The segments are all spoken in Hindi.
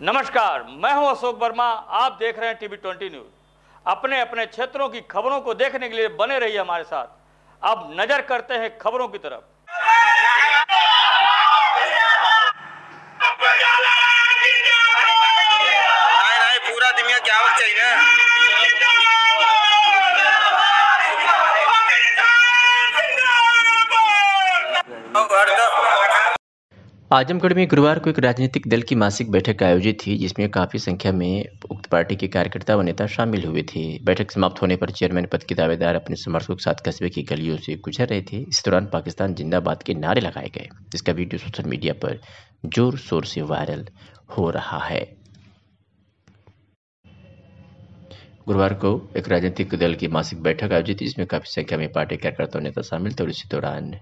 नमस्कार, मैं हूं अशोक वर्मा। आप देख रहे हैं टीवी20 न्यूज़। अपने अपने क्षेत्रों की खबरों को देखने के लिए बने रहिए हमारे साथ। अब नजर करते हैं खबरों की तरफ। पूरा दुनिया क्या होना चाहिए? आजमगढ़ में गुरुवार को एक राजनीतिक दल की मासिक बैठक आयोजित थी, जिसमें काफ़ी संख्या में उक्त पार्टी के कार्यकर्ता व नेता शामिल हुए थे। बैठक समाप्त होने पर चेयरमैन पद के दावेदार अपने समर्थकों के साथ कस्बे की गलियों से गुजर रहे थे। इस दौरान पाकिस्तान जिंदाबाद के नारे लगाए गए, जिसका वीडियो सोशल मीडिया पर जोर शोर से वायरल हो रहा है। गुरुवार को एक राजनीतिक दल की मासिक बैठक आयोजित थी, जिसमें काफ़ी संख्या में पार्टी कार्यकर्ता और नेता शामिल थे और इसी दौरान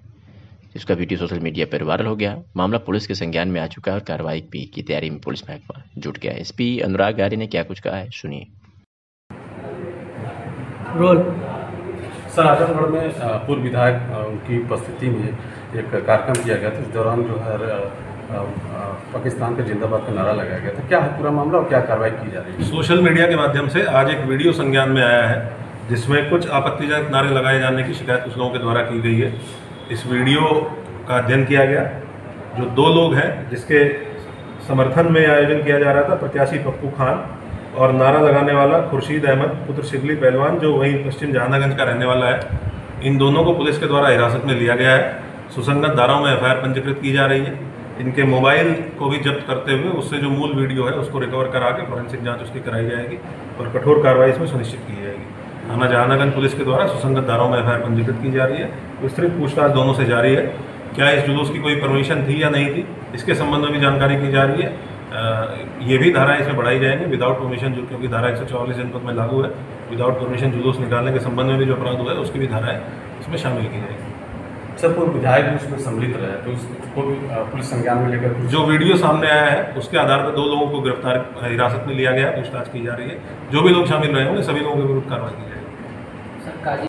इसका वीडियो सोशल मीडिया पर वायरल हो गया। मामला पुलिस के संज्ञान में आ चुका है और कार्रवाई भी की तैयारी में पुलिस महकमा जुट गया है। एसपी अनुराग गारी ने क्या कुछ कहा है, सुनिए। सर, आजमगढ़ में पूर्व विधायक की उपस्थिति में एक कार्यक्रम किया गया था, इस दौरान जो है पाकिस्तान के जिंदाबाद का नारा लगाया गया था। क्या है पूरा मामला और क्या कार्रवाई की जा रही है? सोशल मीडिया के माध्यम से आज एक वीडियो संज्ञान में आया है, जिसमें कुछ आपत्तिजनक नारे लगाए जाने की शिकायत कुछ लोगों के द्वारा की गई है। इस वीडियो का अध्ययन किया गया, जो दो लोग हैं जिसके समर्थन में आयोजन किया जा रहा था, प्रत्याशी पप्पू खान और नारा लगाने वाला खुर्शीद अहमद पुत्र शिबली पहलवान, जो वहीं पश्चिम जहानागंज का रहने वाला है। इन दोनों को पुलिस के द्वारा हिरासत में लिया गया है। सुसंगत धाराओं में FIR पंजीकृत की जा रही है। इनके मोबाइल को भी जब्त करते हुए उससे जो मूल वीडियो है उसको रिकवर करा के फॉरेंसिक जाँच उसकी कराई जाएगी और कठोर कार्रवाई इसमें सुनिश्चित की जाएगी। थाना जहानागंज पुलिस के द्वारा सुसंगत धाराओं में FIR पंजीकृत की जा रही है। विस्तृत पूछताछ दोनों से जारी है। क्या इस जुलूस की कोई परमिशन थी या नहीं थी, इसके संबंध में भी जानकारी की जा रही है। ये भी धाराएं इसमें बढ़ाई जाएंगी। विदाउट परमिशन, जो क्योंकि धारा 144 जनपद में लागू है, विदाउट परमिशन जुलूस निकालने के संबंध में भी जो अपराध हुआ है उसकी भी धाराएं इसमें शामिल की जाएगी। सर, पूर्व विधायक उसमें सम्मिलित रहा है, तो पुलिस संज्ञान में लेकर जो वीडियो सामने आया है उसके आधार पर दो लोगों को गिरफ्तार हिरासत में लिया गया, पूछताछ की जा रही है। जो भी लोग शामिल रहे होंगे सभी लोगों के विरुद्ध कार्रवाई की जाएगी।